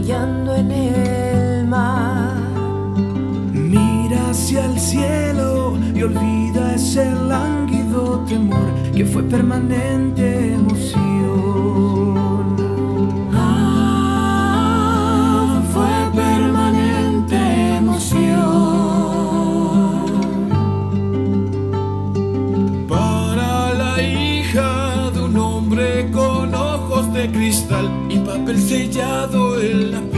brillando en el mar. Mira hacia el cielo y olvida ese lánguido temor que fue permanente emoción. Ah, fue permanente emoción. Para la hija de un hombre con ojos de cristal y papel sellado en la piel.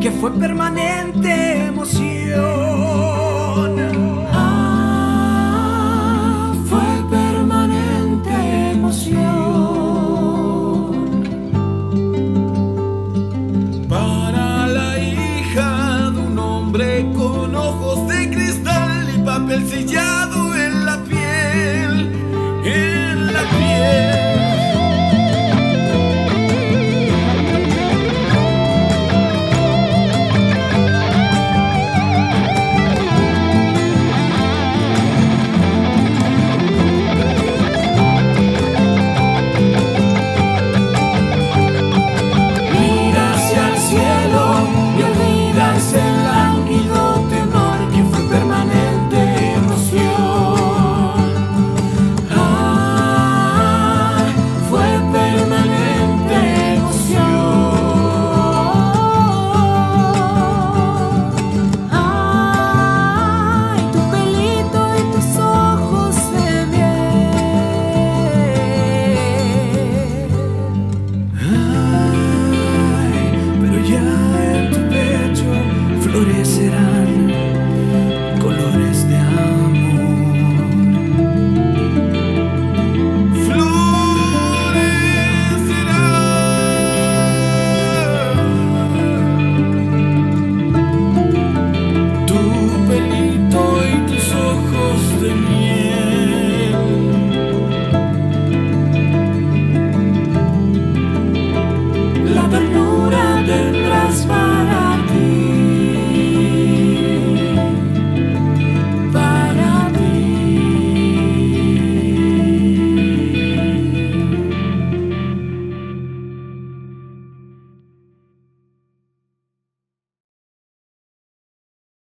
Que fue permanente emoción. Ah, fue permanente emoción. Para la hija de un hombre con ojos de cristal y papel sellado.